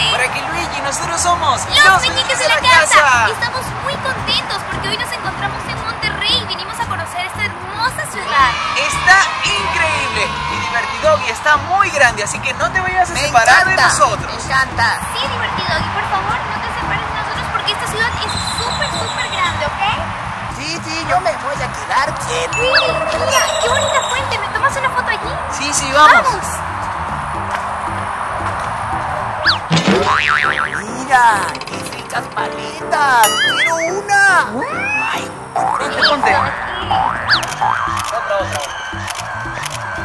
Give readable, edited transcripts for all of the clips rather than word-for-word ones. Quédate. Por aquí Luigi, nosotros somos Los Meñiques de la Casa. Y estamos muy contentos porque hoy nos encontramos en Monterrey y vinimos a conocer esta hermosa ciudad. Está increíble y Divertidoggy está muy grande, así que no te vayas a separar de nosotros. Me encanta. Sí, Divertidoggy, por favor, no te separes de nosotros porque esta ciudad es súper grande, ¿ok? Sí, yo me voy a quedar quieto. Sí, mira, qué bonita fuente, ¿me tomas una foto allí? Sí, vamos. Mira, qué ricas paletas. Quiero una. Ay, ponte. Otra.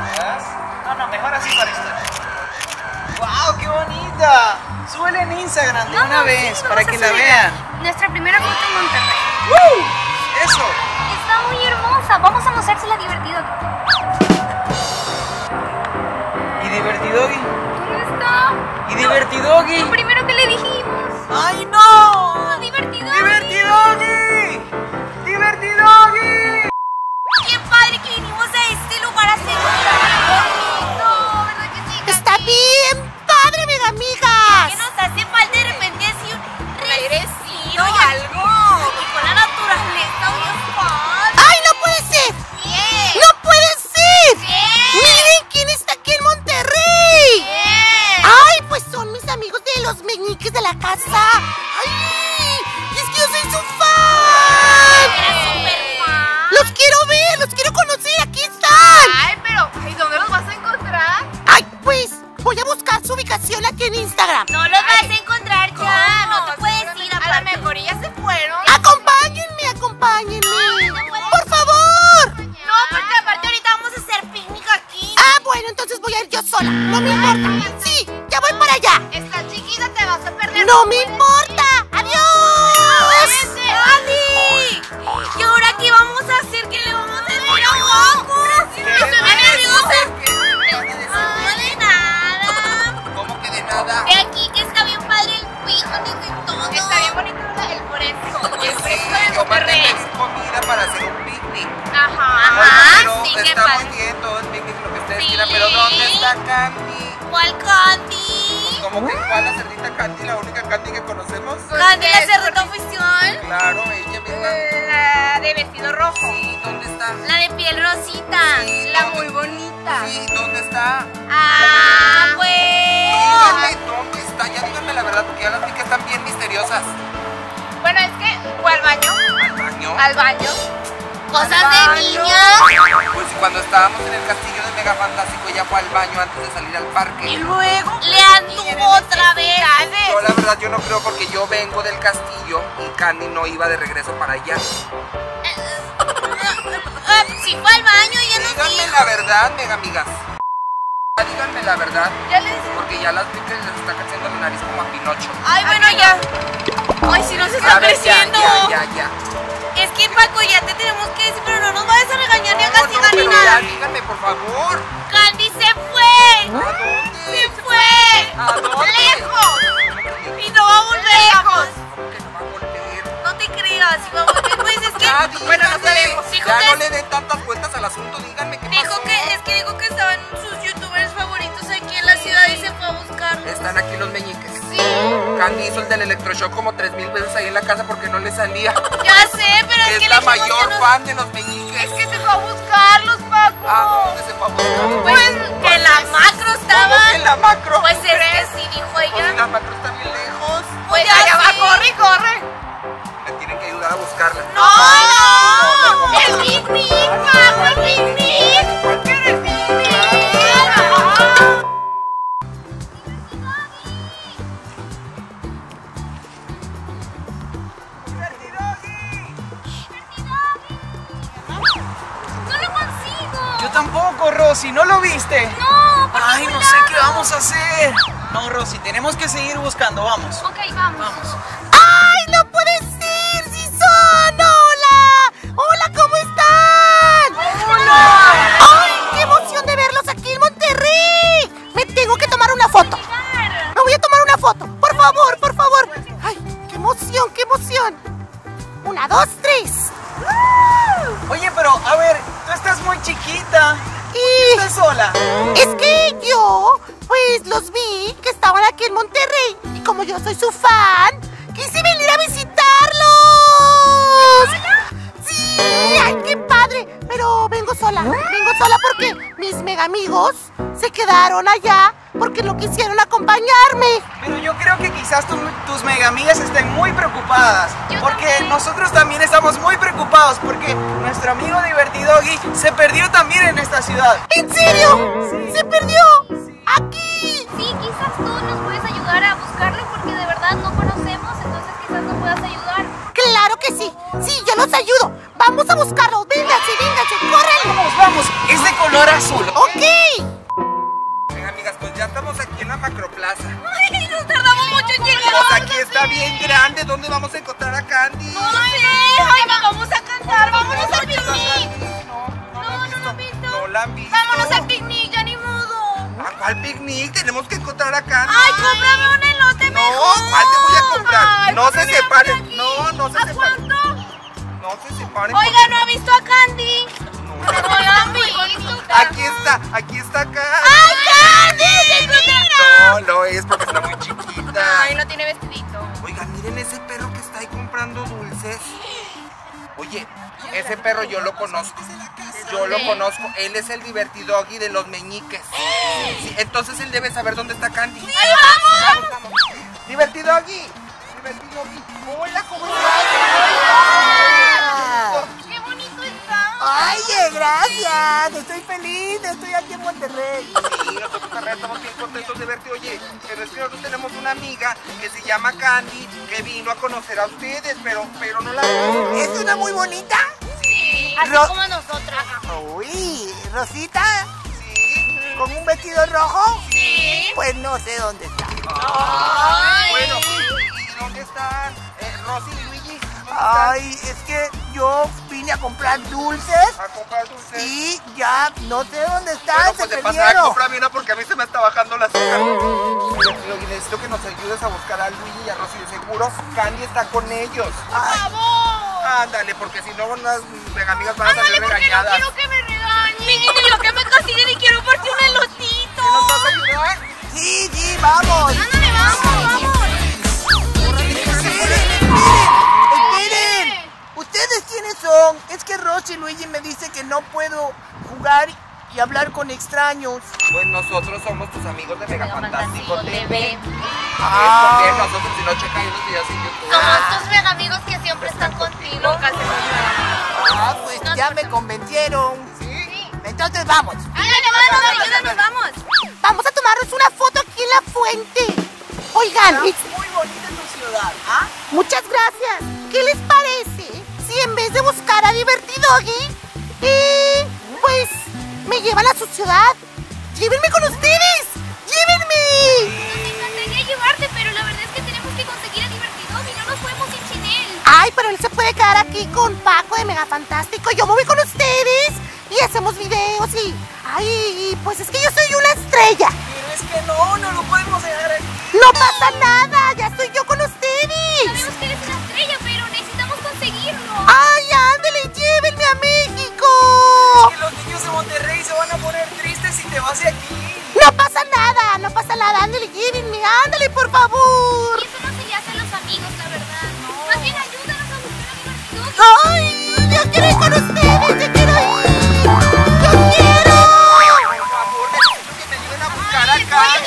¿Ves? No, mejor así para estar. ¡Wow, qué bonita! Súbela en Instagram de una vez para que la vean. Nuestra primera foto en Monterrey. ¡Eso! Está muy hermosa. Vamos a mostrársela divertido. ¿Y Divertidoggy? ¿Y Divertidoggy? Lo primero que le dijimos. ¡Ay, no! ¡Divertidoggy! ¡Divertidoggy! ¡Divertidoggy! ¡Qué padre que vinimos a este lugar a seguir! ¡No! ¿Verdad que sí, Candy? ¡Está bien padre, megamigas! ¿Qué nos hace falta de repente así un regresino o algo? Y con la naturaleza, Dios. ¡Ay, no puede ser! ¿Qué? ¡No puede ser! ¿Qué? ¡Miren quién está aquí en Monterrey! ¿Qué? ¡Ay, pues son mis amigos de Los Meñiques de la Casa! ¡Ay! ¡Es que yo soy su fan! ¡Eres súper fan! ¡Los quiero ver! ¡Los quiero conocer! ¡Aquí están! ¡Ay, pero! ¿Y dónde los vas a encontrar? ¡Ay, pues! Voy a buscar su ubicación aquí en Instagram. ¡No los vas a encontrar ya! ¿Cómo? ¡No te puedes ir aparte! A lo mejor ya se fueron. ¡Acompáñenme! ¡Por favor! No, porque aparte ahorita vamos a hacer picnic aquí. Ah, bueno, entonces voy a ir yo sola. No me importa. Sí, ya voy para allá. Estás chiquita, te vas a perder. ¡No me importa! ¡Adiós! ¡Candy! ¿Y ahora qué vamos a hacer? ¿Qué le vamos a decir a Paco? ¡No de nada! ¿Cómo que de nada? Ve aquí que está bien padre el picnic y todo. Está bien bonito el fresco. El fresco de Monterrey. Comida para hacer un picnic. Ajá, sí, qué padre. Está muy bien todo el picnic, lo que ustedes quieran, pero ¿dónde está Candy? ¿Cuál Candy? Como que ¿cuál la cerdita Candy, la única Candy que conocemos? ¿Candy la cerdita oficial? Claro, ella misma. La de vestido rojo. Sí, ¿dónde está? La de piel rosita. La muy bonita. Sí, ¿dónde está? Ah, pues. Díganme dónde está, ya díganme la verdad, porque ya las chicas están bien misteriosas. Bueno, es que fue al baño. ¿Al baño? ¿Cosas de niños? Pues cuando estábamos en el castillo de Megafantástico ya fue al baño antes de salir al parque. ¿Y luego? Le anduvo otra vez. No, la verdad yo no creo porque yo vengo del castillo y Candy no iba de regreso para allá. Si fue al baño ya no dijo. Díganme la verdad, megamigas. Díganme la verdad. Ya les dije. Porque ya las chicas les está creciendo la nariz como a Pinocho. Ay, bueno, ya. Ay, si nos está creciendo. Ya. Es que Paco, ya te tenemos que decir, pero no nos vayas a regañar ni a castigar ni nada. Ya, díganme, por favor. Candy se fue. ¿A dónde? Se fue. ¿A dónde? Lejos. Y no va a volver. Lejos. ¿Cómo que no va a volver? No te creas, si va a volver, pues es que. Ya, díganme, bueno, no sabemos. Ya no le den tantas vueltas al asunto, díganme qué pasó. Dijo que estaban sus youtubers favoritos aquí en la ciudad y se fue a buscarlos. Están aquí los meñiques. Sí. Candy hizo el del electroshock como 3000 veces ahí en la casa porque no le salía. Ya sé, pero es que la mayor fan de los meñiques. Es que se fue a buscarlos, Paco. Ah, ¿dónde se fue a buscarlos? Pues que la macro estaba. ¿Cómo que la macro? Pues es que sí, dijo ella. Pues la macro está bien lejos. Pues allá va, corre. Me tienen que ayudar a buscarla. ¡No! ¡El picnic, Paco, el picnic! ¿Por qué eres picnic? Tampoco, Rosy, ¿no lo viste? No, porque ay, no sé qué vamos a hacer. No, Rosy, tenemos que seguir buscando, vamos. Ok, vamos. ¡Ay, no puede ser! ¡Sí son! ¡Hola! ¡Hola, ¿cómo están? ¡Hola! ¡Ay, qué emoción de verlos aquí en Monterrey! Me tengo que tomar una foto. Me voy a tomar una foto, por favor, por favor. ¡Ay, qué emoción, qué emoción! 1, 2, 3. Oye, pero, a ver, tú estás muy chiquita. ¿Estás sola? Es que yo, pues, los vi que estaban aquí en Monterrey. Y como yo soy su fan, quise venir a visitarlos. ¡Sí! ¡Ay, qué padre! Pero vengo sola porque mis mega amigos se quedaron allá porque no quisieron acompañarme. Pero yo creo que quizás tus mega amigas estén muy preocupadas. Porque nosotros también estamos muy preocupados porque nuestro amigo Divertidoggy se perdió también en esta ciudad. ¿En serio? Sí. ¿Se perdió? Sí. ¿Aquí? Sí, quizás tú nos puedes ayudar a buscarlo porque de verdad no conocemos, entonces quizás nos puedas ayudar. ¡Claro que sí! ¡Sí, yo los ayudo! ¡Vamos a buscarlo! ¡Vénganse, vénganse! ¡Corren! ¡Vamos, vamos! Es de color azul. ¡Ok! Ya estamos aquí en la Macroplaza. ¡Ay, nos tardamos mucho en llegar! Pues aquí está bien grande. ¿Dónde vamos a encontrar a Candy? ¡No sé! ¡Ay, vamos a cantar! ¡Vámonos al picnic! No la han visto. ¡Vámonos al picnic, ya ni modo! ¿A cuál picnic? Tenemos que encontrar a Candy. ¡Ay, cómprame un elote mejor! No, ¿cuál te voy a comprar? Ay, ¡no se separen! ¡No, no se separen! ¿A cuánto? No se separen. Oiga, ¿no ha visto a Candy? No, no la han visto. Aquí está Candy. ¡Ay, no, no es porque está muy chiquita! Ay, no tiene vestidito. Oigan, miren ese perro que está ahí comprando dulces. Oye, ese perro yo lo conozco. Yo lo conozco. Él es el Divertidoggy de Los Meñiques. Sí, entonces él debe saber dónde está Candy. ¡Sí, vamos! ¡Vamos, vamos! ¡Divertidoggy! ¡Divertidoggy! ¡Hola, cómo estás! ¡Qué bonito está! ¡Oye, gracias! ¡Estoy feliz! ¡Estoy aquí en Monterrey! Estamos bien contentos de verte. Oye, pero es que nosotros tenemos una amiga que se llama Candy que vino a conocer a ustedes, pero no la... ¿Es una muy bonita? Sí, así como nosotras. Uy, ¿Rosita? Sí. ¿Con un vestido rojo? Sí. Pues no sé dónde está. Ay. Bueno, ¿y dónde están Rosy y Luigi? Ay, es que yo vine a comprar dulces. A comprar dulces. Y ya no sé dónde están. Bueno, pues se perdieron. Cómprame una porque a mí se me está bajando la azúcar. Necesito que nos ayudes a buscar a Luigi y a Rosy. Seguro Candy está con ellos. ¡Por favor! Ándale, porque si no unas amigas van a salir regañadas. No quiero que me regañen ni lo que me castiguen y quiero partir un elotito. ¿Nos vas a ayudar? Sí, sí, vamos. Ándale, vamos, vamos. ¿Quiénes son? Es que Rosy y Luigi me dice que no puedo jugar y hablar con extraños. Pues nosotros somos tus amigos de Megafantástico TV. Ah. Es porque nosotros si no checa unos videos en YouTube. Somos tus mega amigos que siempre están contigo. Ah, pues ya me convencieron. ¿Sí? Entonces vamos. Ayúdanos, vamos. Vamos a tomarnos una foto aquí en la fuente. Oigan, es muy bonita tu ciudad, ¿ah? Muchas gracias. ¿Qué les parece? Y en vez de buscar a Divertidoggy, pues me llevan a su ciudad. ¡Llévenme con ustedes! ¡Llévenme! Nos encantaría llevarte, pero la verdad es que tenemos que conseguir a Divertidoggy. No nos podemos ir sin él. Ay, pero él se puede quedar aquí con Paco de Megafantástico. Yo me voy con ustedes y hacemos videos y... Ay, pues es que yo soy una estrella. Pero es que no lo podemos dejar aquí. ¡No pasa nada! ¡Ya estoy yo con ustedes! Sabemos que eres una estrella, pero necesitamos conseguirlo. ¡Ay, ándale! ¡Llévenme a México! Es que los niños de Monterrey se van a poner tristes si te vas de aquí. ¡No pasa nada! ¡No pasa nada! ¡Ándale, llévenme! ¡Ándale, por favor! Eso no se le hace a los amigos, la verdad, ¿no? Más bien, ayúdanos a buscar a mi ¡ay! ¡Yo quiero ir con ustedes! ¡Yo quiero ir! ¡Yo quiero! Por favor, necesito que me ayuden a buscar a Candy.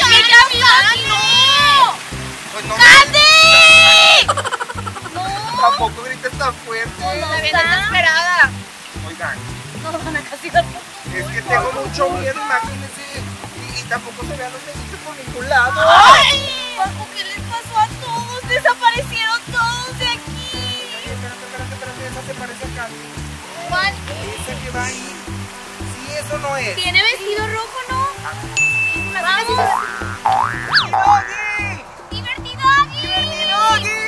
Tampoco grites tan fuerte. No, está bien desesperada. Oigan. No van a castigar. Es que tengo mucho miedo, imagínense. Y tampoco se vean los niños por ningún lado. ¡Ay! Paco, ¿qué les pasó a todos? Desaparecieron todos de aquí. Espérate, esa se parece a Candy. ¿Cuál? Esa que va ahí. Sí, eso no es. Tiene vestido rojo, ¿no? ¡Vamos!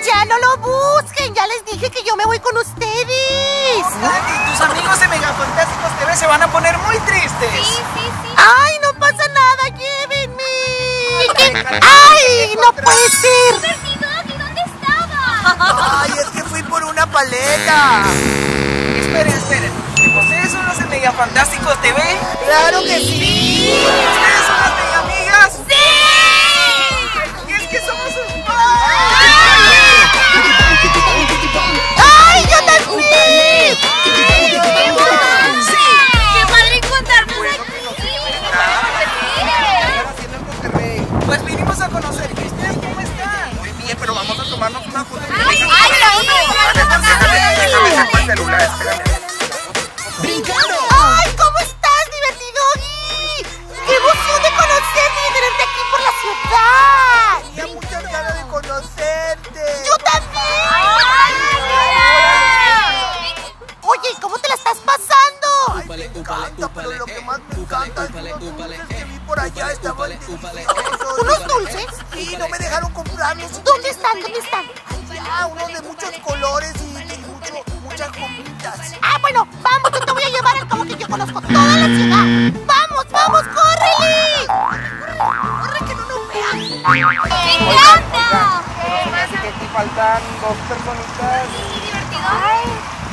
¡Ya no lo busquen! ¡Ya les dije que yo me voy con ustedes! Candy, tus amigos de Megafantásticos TV se van a poner muy tristes. Sí. ¡Ay, no pasa nada! ¡Llévenme! ¡Ay, no puede ser! Divertidoggy, ¿dónde estaba? ¡Ay, es que fui por una paleta! Esperen. ¿Ustedes son los de Megafantásticos TV? ¡Claro que que más me encanta es unos dulces que vi por allá, estaban deliciosos. ¿Unos dulces? Sí, no me dejaron comprarlos. ¿Dónde están? ¿Dónde están? Ya, unos de muchos colores y muchas gomitas. Ah, bueno, vamos, yo te voy a llevar al cabo que yo conozco toda la ciudad. ¡Vamos, vamos, córrele! ¡Corre, que no nos vean! ¡Me encanta! Así que aquí faltan dos personitas. Sí, divertido.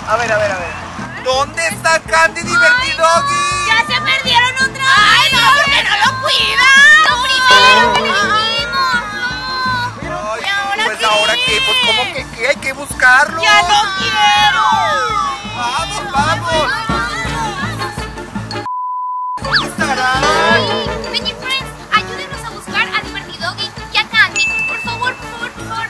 A ver. ¿Dónde está Candy Divertidoggy? ¡Ya se perdieron otra vez! ¡Ay, no, porque no lo cuidan! ¡Lo primero que le dijimos! ¡No! Pues ahora que, pues ¿cómo que qué? Hay que buscarlo. ¡Ya no quiero! ¡Vamos! ¿Dónde estarán? Meñi Friends, ayúdenos a buscar a Divertidoggy y a Candy. Por favor.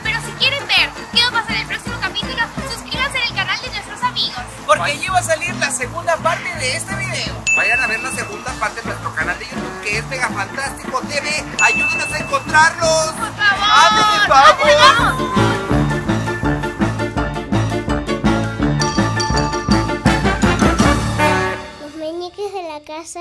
Pero si quieren ver qué va a pasar en el próximo capítulo, suscríbanse en el canal de nuestros amigos. Porque allí va a salir la segunda parte de este video. Vayan a ver la segunda parte de nuestro canal de YouTube, que es Megafantástico TV. Ayúdenos a encontrarlos. ¡Por favor! ¡Vamos! Los Meñiques de la Casa.